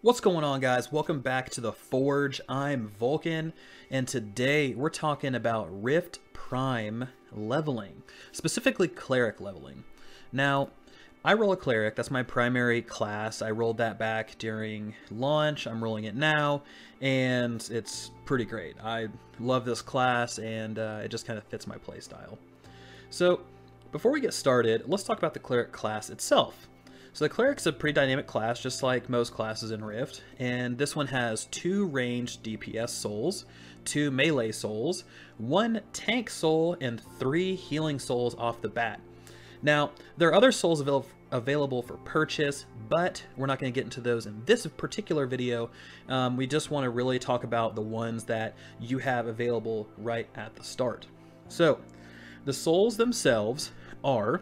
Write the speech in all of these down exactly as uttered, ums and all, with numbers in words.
What's going on, guys? Welcome back to the Forge. I'm Vulcan, and today we're talking about Rift Prime leveling, specifically Cleric leveling. Now, I roll a Cleric, that's my primary class. I rolled that back during launch, I'm rolling it now, and it's pretty great. I love this class, and uh, it just kind of fits my playstyle. So, before we get started, let's talk about the Cleric class itself. So the Cleric's a pretty dynamic class, just like most classes in Rift, and this one has two ranged D P S souls, two melee souls, one tank soul, and three healing souls off the bat. Now, there are other souls avail available for purchase, but we're not going to get into those in this particular video. Um, we just want to really talk about the ones that you have available right at the start. So, the souls themselves are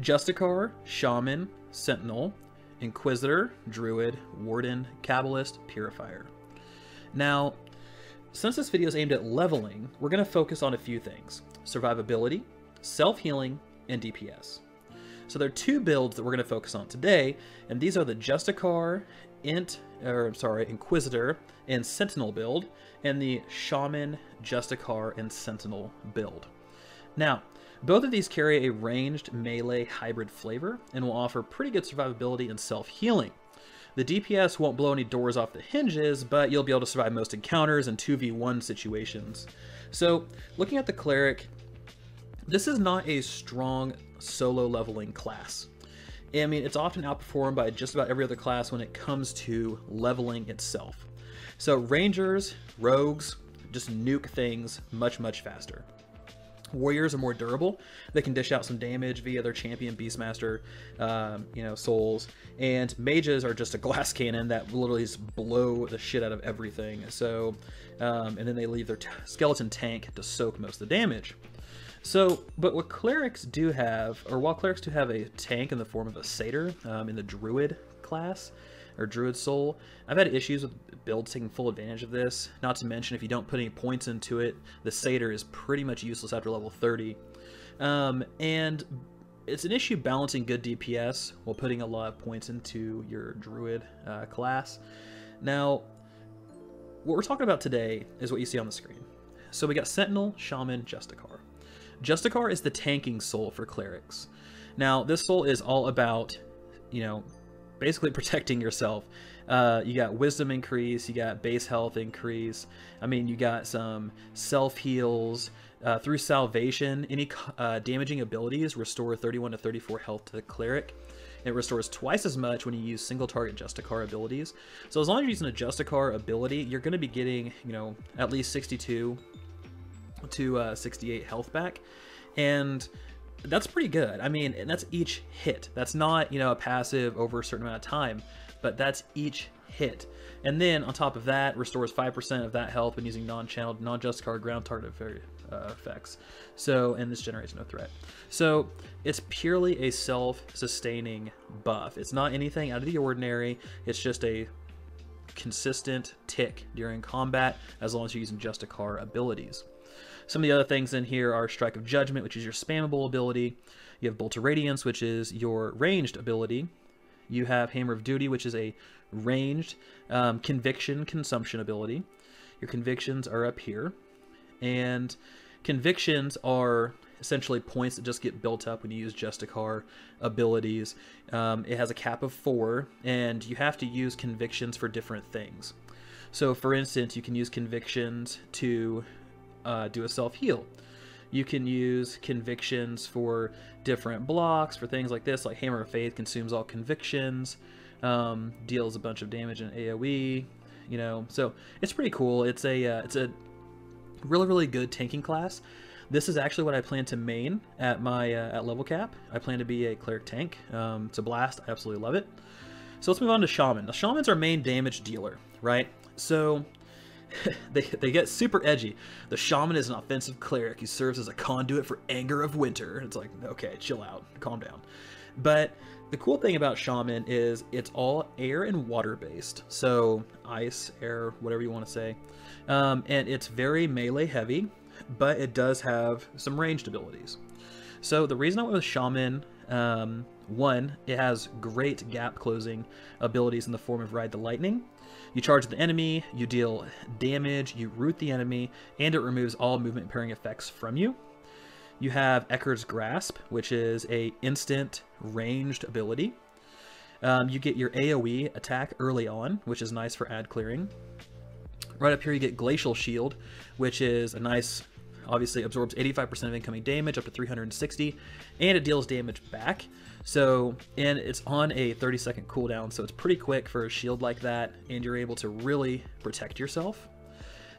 Justicar, Shaman, Sentinel, Inquisitor, Druid, Warden, Cabalist, Purifier. Now, since this video is aimed at leveling, we're going to focus on a few things: survivability, self-healing, and D P S. So there are two builds that we're going to focus on today, and these are the Justicar, Int, or I'm sorry, Inquisitor, and Sentinel build, and the Shaman, Justicar, and Sentinel build. Now, both of these carry a ranged melee hybrid flavor and will offer pretty good survivability and self-healing. The D P S won't blow any doors off the hinges, but you'll be able to survive most encounters and two v one situations. So, looking at the Cleric, this is not a strong solo leveling class. I mean, it's often outperformed by just about every other class when it comes to leveling itself. So Rangers, Rogues, just nuke things much, much faster. Warriors are more durable. They can dish out some damage via their champion, beastmaster, um, you know, souls. And mages are just a glass cannon that literally just blow the shit out of everything. So, um, and then they leave their t skeleton tank to soak most of the damage. So, but what clerics do have, or while clerics do have a tank in the form of a satyr um, in the druid class, or druid soul, I've had issues with builds taking full advantage of this, not to mention if you don't put any points into it, the satyr is pretty much useless after level thirty. Um, and it's an issue balancing good D P S while putting a lot of points into your druid uh, class. Now, what we're talking about today is what you see on the screen. So we got Sentinel, Shaman, Justicar. Justicar is the tanking soul for clerics. Now, this soul is all about, you know, basically protecting yourself. Uh, you got wisdom increase, you got base health increase. I mean, you got some self heals uh, through salvation. Any uh, damaging abilities restore thirty-one to thirty-four health to the cleric. It restores twice as much when you use single target Justicar abilities. So as long as you're using a Justicar ability, you're going to be getting, you know, at least sixty-two to sixty-eight health back, and that's pretty good. I mean, and that's each hit. That's not, you know, a passive over a certain amount of time, but that's each hit. And then on top of that, restores five percent of that health when using non-channeled, non-Justicar ground target uh, effects. So, and this generates no threat. So it's purely a self-sustaining buff. It's not anything out of the ordinary. It's just a consistent tick during combat as long as you're using Justicar abilities. Some of the other things in here are Strike of Judgment, which is your spammable ability. You have Bolt of Radiance, which is your ranged ability. You have Hammer of Duty, which is a ranged um, Conviction Consumption ability. Your Convictions are up here. And Convictions are essentially points that just get built up when you use Justicar abilities. Um, it has a cap of four, and you have to use Convictions for different things. So, for instance, you can use Convictions to Uh, do a self-heal. You can use convictions for different blocks, for things like this, like Hammer of Faith consumes all convictions, um, deals a bunch of damage in A O E, you know, so it's pretty cool. It's a, uh, it's a really, really good tanking class. This is actually what I plan to main at my, uh, at level cap. I plan to be a cleric tank. Um, it's a blast. I absolutely love it. So let's move on to Shaman. Now, Shaman's our main damage dealer, right? So They, they get super edgy. The Shaman is an offensive cleric who serves as a conduit for anger of winter. It's like, okay, chill out, calm down. But the cool thing about Shaman is it's all air and water based. So ice, air, whatever you want to say. Um, and it's very melee heavy. but it does have some ranged abilities. So the reason I went with Shaman, um, one, it has great gap closing abilities in the form of Ride the Lightning. You charge the enemy, you deal damage, you root the enemy, and it removes all movement impairing effects from you. You have Ekker's Grasp, which is a instant ranged ability. Um, you get your AoE attack early on, which is nice for ad clearing. Right up here you get Glacial Shield, which is a nice, obviously absorbs eighty-five percent of incoming damage up to three hundred sixty, and it deals damage back. So, and it's on a thirty second cooldown, so it's pretty quick for a shield like that, and you're able to really protect yourself.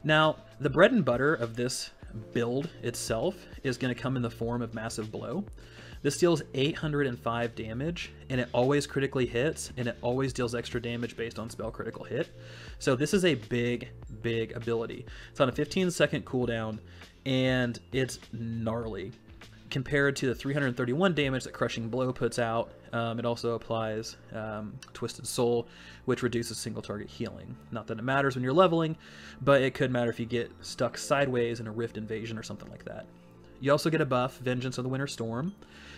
Now, the bread and butter of this build itself is going to come in the form of Massive Blow. This deals eight hundred five damage, and it always critically hits, and it always deals extra damage based on spell critical hit. So this is a big, big ability. It's on a fifteen second cooldown, and it's gnarly compared to the three hundred thirty-one damage that Crushing Blow puts out. Um, it also applies um, Twisted Soul, which reduces single target healing. Not that it matters when you're leveling, but it could matter if you get stuck sideways in a Rift Invasion or something like that. You also get a buff, Vengeance of the Winter Storm.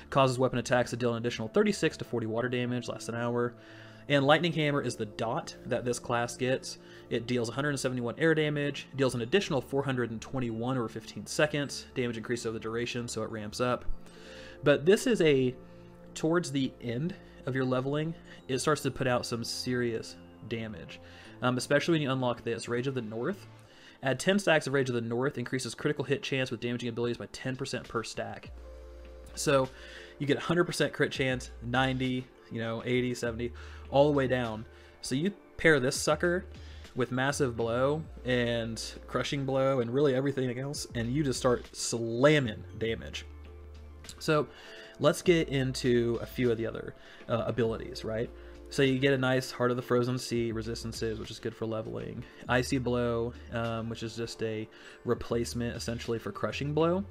Causes weapon attacks to deal an additional thirty-six to forty water damage, lasts an hour. And Lightning Hammer is the dot that this class gets. It deals one hundred seventy-one air damage, deals an additional four hundred twenty-one over fifteen seconds, damage increases over the duration, so it ramps up. But this is a, towards the end of your leveling, it starts to put out some serious damage, um, especially when you unlock this, Rage of the North. Add ten stacks of Rage of the North, increases critical hit chance with damaging abilities by ten percent per stack. So you get one hundred percent crit chance, ninety, you know, eighty, seventy, all the way down. So you pair this sucker with Massive Blow and Crushing Blow and really everything else, and you just start slamming damage. So let's get into a few of the other uh, abilities, right? So you get a nice Heart of the Frozen Sea resistances, which is good for leveling. Icy Blow, um, which is just a replacement essentially for Crushing Blow.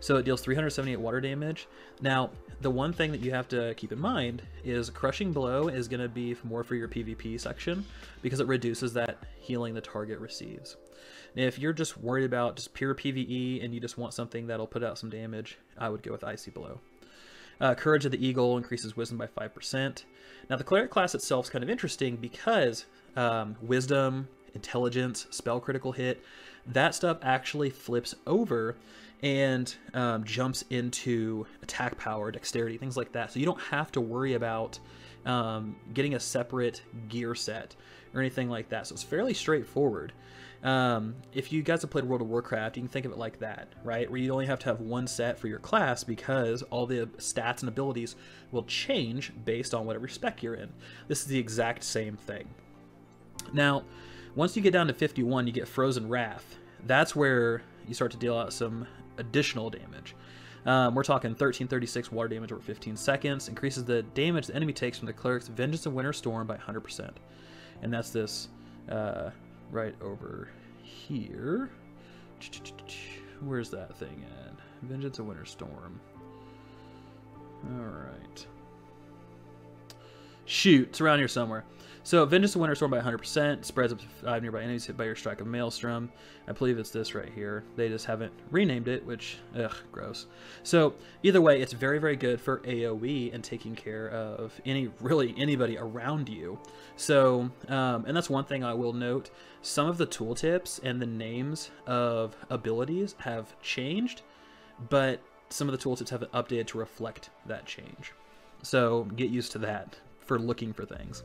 So it deals three hundred seventy-eight water damage. Now, the one thing that you have to keep in mind is Crushing Blow is going to be more for your PvP section because it reduces that healing the target receives. Now, if you're just worried about just pure PvE and you just want something that'll put out some damage, I would go with Icy Blow. Uh, Courage of the Eagle increases Wisdom by five percent. Now, the Cleric class itself is kind of interesting because um, Wisdom, Intelligence, Spell Critical Hit, that stuff actually flips over and um, jumps into Attack Power, Dexterity, things like that. So you don't have to worry about um, getting a separate gear set or anything like that. So it's fairly straightforward. Um, if you guys have played World of Warcraft, you can think of it like that, right? Where you only have to have one set for your class because all the stats and abilities will change based on whatever spec you're in. This is the exact same thing. Now, once you get down to fifty-one, you get Frozen Wrath. That's where you start to deal out some additional damage. Um, we're talking thirteen thirty-six water damage over fifteen seconds, increases the damage the enemy takes from the Cleric's Vengeance of Winter Storm by one hundred percent. And that's this... Uh, right over here. Where's that thing at? Vengeance of Winter Storm. Alright. Shoot, it's around here somewhere. So, Vengeance of Winter Storm by one hundred percent, spreads up to five nearby enemies hit by your strike of Maelstrom. I believe it's this right here. They just haven't renamed it, which, ugh, gross. So, either way, it's very, very good for AoE and taking care of any, really anybody around you. So, um, and that's one thing I will note. Some of the tooltips and the names of abilities have changed, but some of the tooltips haven't updated to reflect that change. So, get used to that for looking for things.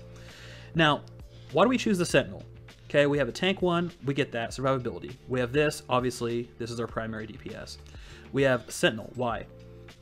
Now, why do we choose the Sentinel? Okay, we have a tank one, we get that, survivability. We have this, obviously, this is our primary D P S. We have Sentinel, why?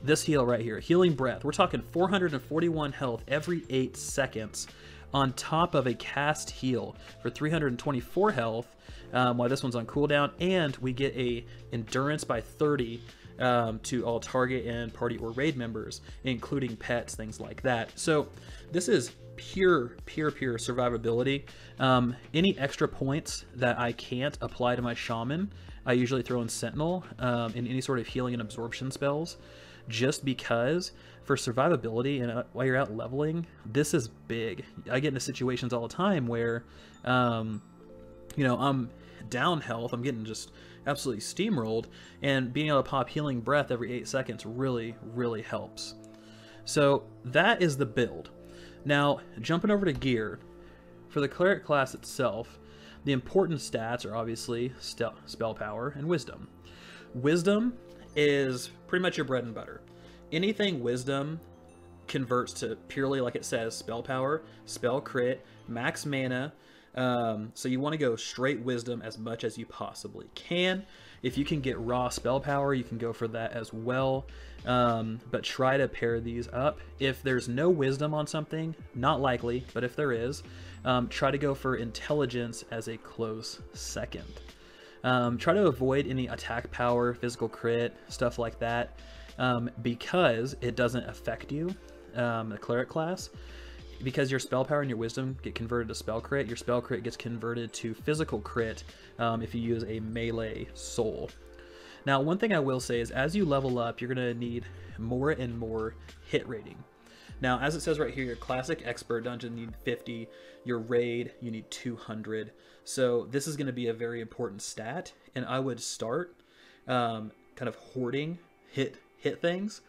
This heal right here, Healing Breath. We're talking four hundred forty-one health every eight seconds on top of a cast heal for three hundred twenty-four health, um, while this one's on cooldown, and we get a endurance by thirty Um, to all target and party or raid members, including pets, things like that. So this is pure, pure, pure survivability. Um, any extra points that I can't apply to my Shaman, I usually throw in Sentinel um, in any sort of healing and absorption spells, just because for survivability and uh, while you're out leveling, this is big. I get into situations all the time where, um, you know, I'm down health, I'm getting just absolutely steamrolled, and being able to pop Healing Breath every eight seconds really, really helps. So that is the build. Now, jumping over to gear, for the Cleric class itself, the important stats are obviously Spell Power and Wisdom. Wisdom is pretty much your bread and butter. Anything Wisdom converts to purely, like it says, Spell Power, Spell Crit, Max Mana. Um, so you want to go straight Wisdom as much as you possibly can. If you can get raw Spell Power, you can go for that as well, um, but try to pair these up. If there's no Wisdom on something, not likely, but if there is, um, try to go for Intelligence as a close second. Um, try to avoid any attack power, physical crit, stuff like that, um, because it doesn't affect you, um, the Cleric class. Because your Spell Power and your Wisdom get converted to Spell Crit, your Spell Crit gets converted to Physical Crit um, if you use a melee soul. Now, one thing I will say is as you level up, you're going to need more and more hit rating. Now, as it says right here, your Classic Expert Dungeon, you need fifty. Your Raid, you need two hundred. So this is going to be a very important stat, and I would start um, kind of hoarding hit, hit things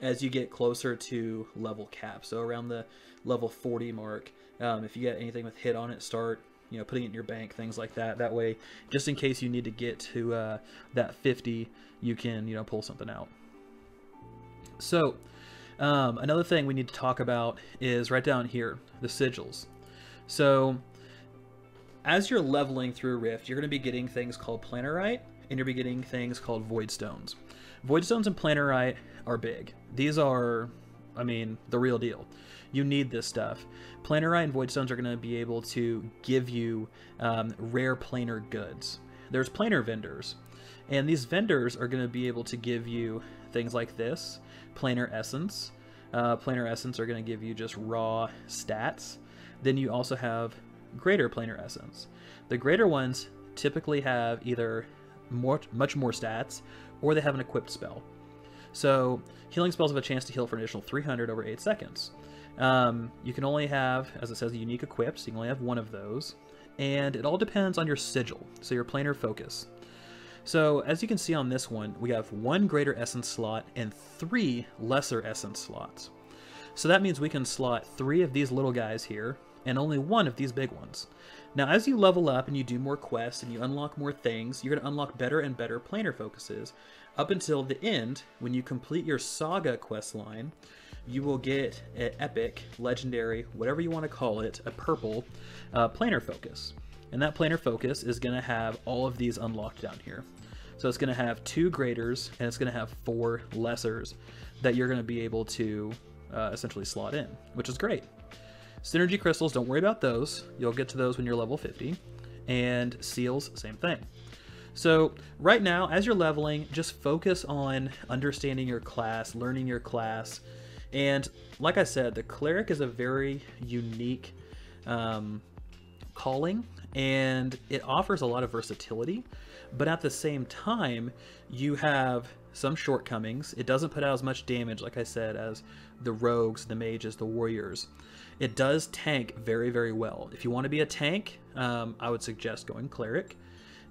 as you get closer to level cap. So around the level forty mark, um, if you get anything with hit on it, start you know putting it in your bank, things like that. That way, just in case you need to get to uh, that fifty, you can you know pull something out. So um, another thing we need to talk about is right down here, the sigils. So as you're leveling through Rift, you're going to be getting things called Planarite, and you're going to be getting things called Void Stones. Void Stones and Planarite are big. These are, I mean, the real deal. You need this stuff. Planarite and Void Stones are going to be able to give you um, rare planar goods. There's planar vendors, and these vendors are going to be able to give you things like this. Planar Essence. Uh, planar Essence are going to give you just raw stats. Then you also have Greater Planar Essence. The greater ones typically have either more, much more stats, or they have an equipped spell. So healing spells have a chance to heal for an additional three hundred over eight seconds. Um, you can only have, as it says, unique equips. You can only have one of those, and it all depends on your sigil, so your planar focus. So as you can see on this one, we have one greater essence slot and three lesser essence slots. So that means we can slot three of these little guys here and only one of these big ones. Now, as you level up and you do more quests and you unlock more things, you're going to unlock better and better planar focuses up until the end. When you complete your saga quest line, you will get an epic, legendary, whatever you want to call it, a purple uh, planar focus. And that planar focus is going to have all of these unlocked down here. So it's going to have two graders and it's going to have four lessers that you're going to be able to uh, essentially slot in, which is great. Synergy crystals, don't worry about those. You'll get to those when you're level fifty. And seals, same thing. So right now, as you're leveling, just focus on understanding your class, learning your class. And like I said, the Cleric is a very unique um, calling, and it offers a lot of versatility. But at the same time, you have some shortcomings. It doesn't put out as much damage, like I said, as the rogues, the mages, the warriors. It does tank very, very well. If you want to be a tank, um, I would suggest going Cleric.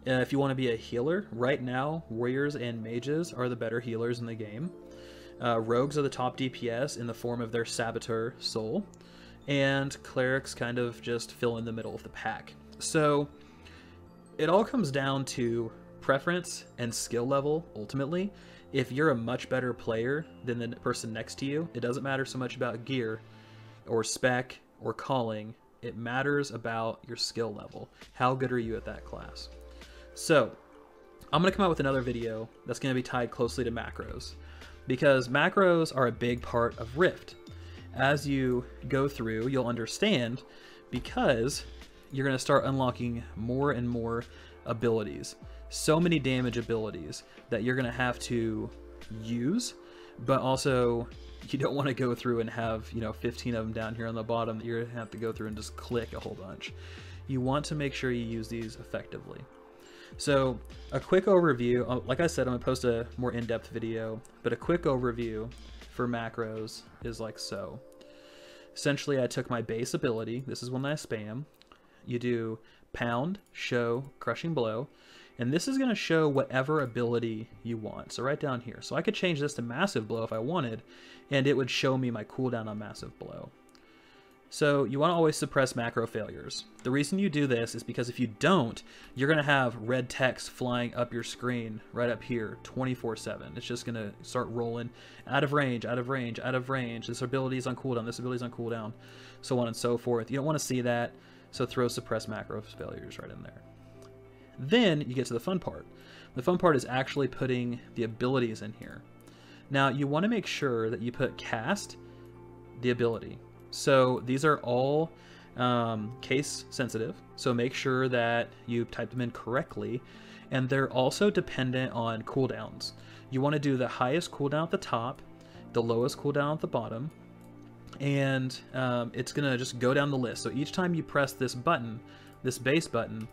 Uh, if you want to be a healer, right now, warriors and mages are the better healers in the game. Uh, rogues are the top D P S in the form of their saboteur soul. And clerics kind of just fill in the middle of the pack. So it all comes down to preference and skill level, ultimately. If you're a much better player than the person next to you, it doesn't matter so much about gear or spec or calling. It matters about your skill level. How good are you at that class? So I'm going to come out with another video that's going to be tied closely to macros, because macros are a big part of Rift. As you go through, you'll understand, because you're going to start unlocking more and more abilities. So many damage abilities that you're going to have to use, but also you don't want to go through and have, you know, fifteen of them down here on the bottom that you're going to have to go through and just click a whole bunch. You want to make sure you use these effectively. So a quick overview, like I said, I'm going to post a more in-depth video, but a quick overview for macros is like so. Essentially, I took my base ability. This is one that I spam. You do pound, show, crushing blow. And this is going to show whatever ability you want. So right down here. So I could change this to Massive Blow if I wanted, and it would show me my cooldown on Massive Blow. So you want to always suppress macro failures. The reason you do this is because if you don't, you're going to have red text flying up your screen right up here twenty-four seven. It's just going to start rolling out of range, out of range, out of range. This ability is on cooldown, this ability is on cooldown, so on and so forth. You don't want to see that, so throw suppress macro failures right in there. Then you get to the fun part. The fun part is actually putting the abilities in here. Now you want to make sure that you put cast, the ability. So these are all um, case sensitive, so make sure that you type them in correctly, and they're also dependent on cooldowns. You want to do the highest cooldown at the top, the lowest cooldown at the bottom, and um, it's going to just go down the list. So each time you press this button, this base button,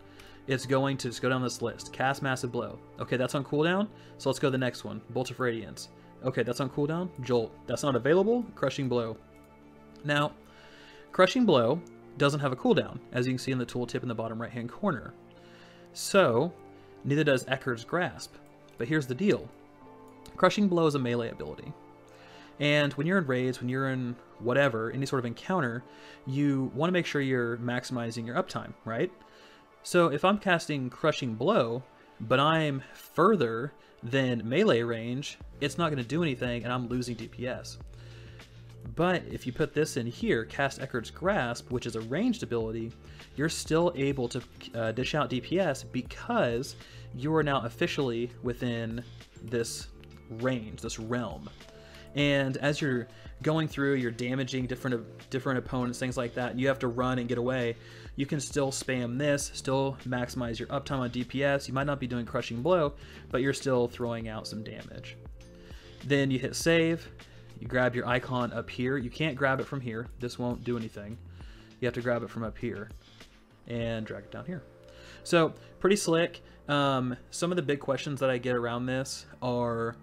it's going to just go down this list. Cast Massive Blow. Okay, that's on cooldown, so let's go to the next one. Bolt of Radiance. Okay, that's on cooldown. Jolt. That's not available. Crushing Blow. Now, Crushing Blow doesn't have a cooldown, as you can see in the tooltip in the bottom right-hand corner. So, neither does Eckerd's Grasp. But here's the deal. Crushing Blow is a melee ability. And when you're in raids, when you're in whatever, any sort of encounter, you want to make sure you're maximizing your uptime, right? So if I'm casting Crushing Blow, but I'm further than melee range, it's not going to do anything, and I'm losing D P S. But if you put this in here, cast Eckerd's Grasp, which is a ranged ability, you're still able to uh, dish out D P S because you are now officially within this range, this realm. And as you're going through, you're damaging different different opponents, things like that, you have to run and get away. You can still spam this, still maximize your uptime on D P S. You might not be doing Crushing Blow, but you're still throwing out some damage. Then you hit save. You grab your icon up here. You can't grab it from here. This won't do anything. You have to grab it from up here and drag it down here. So pretty slick. Um, some of the big questions that I get around this are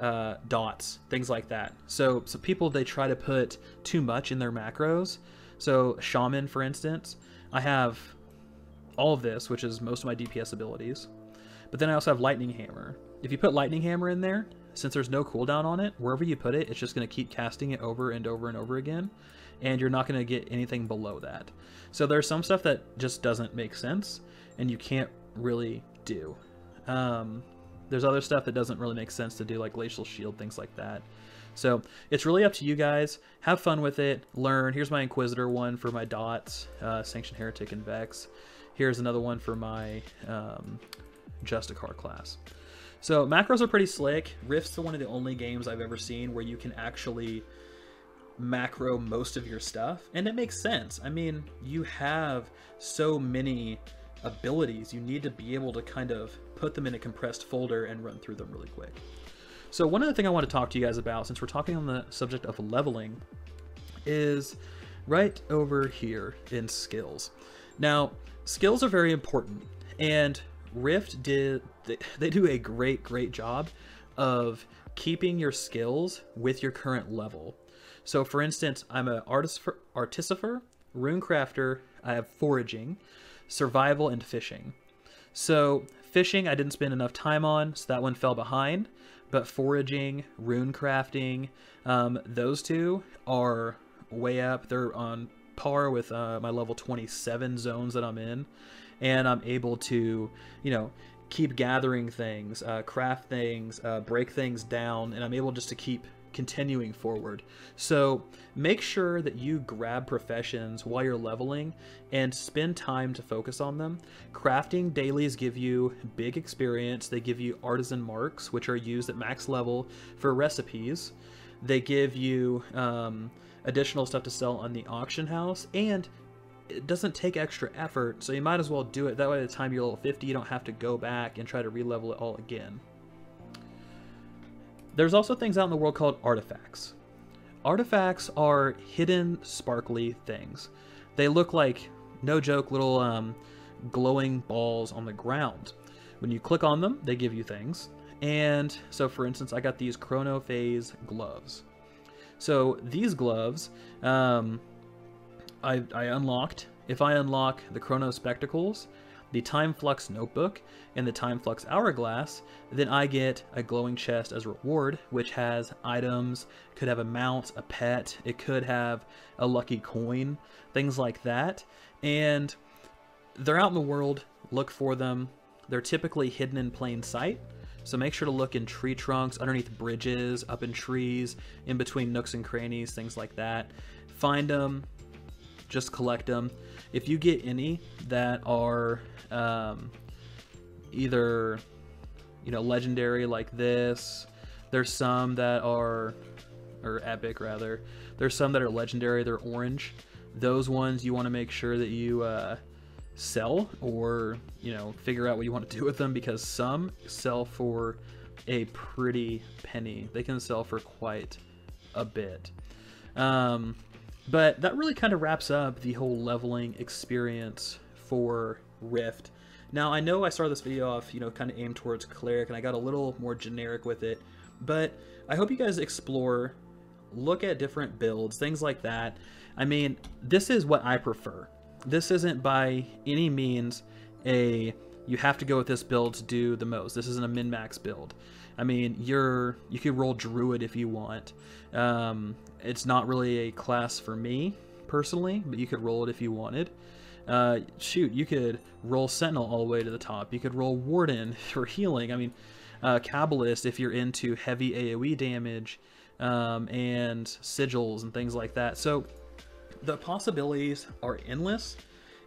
uh, dots, things like that. So some people, they try to put too much in their macros. So Shaman, for instance, I have all of this, which is most of my D P S abilities. But then I also have Lightning Hammer. If you put Lightning Hammer in there, since there's no cooldown on it, wherever you put it, it's just going to keep casting it over and over and over again, and you're not going to get anything below that. So there's some stuff that just doesn't make sense, and you can't really do. Um, there's other stuff that doesn't really make sense to do, like Glacial Shield, things like that. So it's really up to you guys. Have fun with it. Learn. Here's my Inquisitor one for my dots, uh, Sanctioned Heretic and Vex. Here's another one for my um, Justicar class. So macros are pretty slick. Rift's one of the only games I've ever seen where you can actually macro most of your stuff, and it makes sense. I mean, you have so many abilities, you need to be able to kind of put them in a compressed folder and run through them really quick. So one other thing I want to talk to you guys about, since we're talking on the subject of leveling, is right over here in skills. Now, skills are very important, and Rift did they do a great great job of keeping your skills with your current level. So for instance, I'm an artificer, artificer, runecrafter, I have foraging, survival, and fishing. So fishing I didn't spend enough time on, so that one fell behind, but foraging, runecrafting, um, those two are way up. They're on par with uh, my level twenty-seven zones that I'm in. And I'm able to, you know, keep gathering things, uh, craft things, uh, break things down, and I'm able just to keep continuing forward. So make sure that you grab professions while you're leveling and spend time to focus on them. Crafting dailies give you big experience. They give you artisan marks, which are used at max level for recipes. They give you um, additional stuff to sell on the auction house, and it doesn't take extra effort, so you might as well do it. That way, by the time you're level fifty, you don't have to go back and try to re-level it all again. There's also things out in the world called artifacts. Artifacts are hidden, sparkly things. They look like, no joke, little um, glowing balls on the ground. When you click on them, they give you things. And so, for instance, I got these Chrono Phase gloves. So these gloves, um, I, I unlocked. If I unlock the Chrono Spectacles, the Time Flux Notebook and the Time Flux Hourglass, then I get a glowing chest as reward, which has items, could have a mount, a pet, it could have a lucky coin, things like that. And they're out in the world, look for them. They're typically hidden in plain sight, so make sure to look in tree trunks, underneath bridges, up in trees, in between nooks and crannies, things like that. Find them, just collect them. If you get any that are um, either, you know, legendary like this, there's some that are, or epic rather, there's some that are legendary, they're orange. Those ones you want to make sure that you uh, sell, or, you know, figure out what you want to do with them, because some sell for a pretty penny. They can sell for quite a bit. Um, But that really kind of wraps up the whole leveling experience for Rift. Now, I know I started this video off, you know, kind of aimed towards Cleric, and I got a little more generic with it, but I hope you guys explore, look at different builds, things like that. I mean, this is what I prefer. This isn't by any means a, you have to go with this build to do the most. This isn't a min-max build. I mean, you're, you could roll Druid if you want. Um, it's not really a class for me, personally, but you could roll it if you wanted. Uh, shoot, you could roll Sentinel all the way to the top. You could roll Warden for healing. I mean, uh, Cabalist if you're into heavy A O E damage, um, and sigils and things like that. So the possibilities are endless,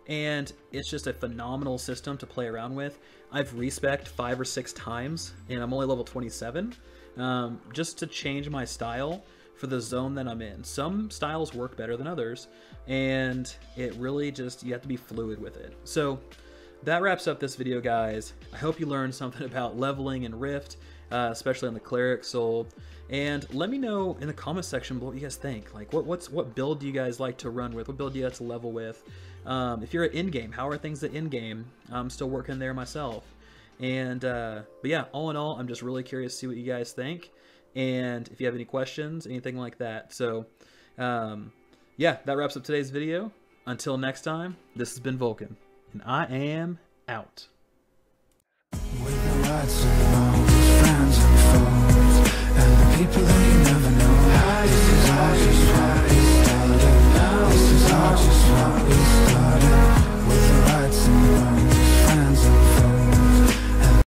and it's just a phenomenal system to play around with. I've respec'd five or six times, and I'm only level twenty-seven, um, just to change my style for the zone that I'm in. Some styles work better than others, and it really just, you have to be fluid with it. So that wraps up this video, guys. I hope you learned something about leveling and Rift, uh, especially on the Cleric Soul. And let me know in the comment section below what you guys think. Like, what what's what build do you guys like to run with? What build do you like to level with? Um, if you're at end game, how are things at end game? I'm still working there myself. And uh, but yeah, all in all, I'm just really curious to see what you guys think. And if you have any questions, anything like that. So um, yeah, that wraps up today's video. Until next time, this has been Vulcan, and I am out. With the lights and friends and foes, and the people that you never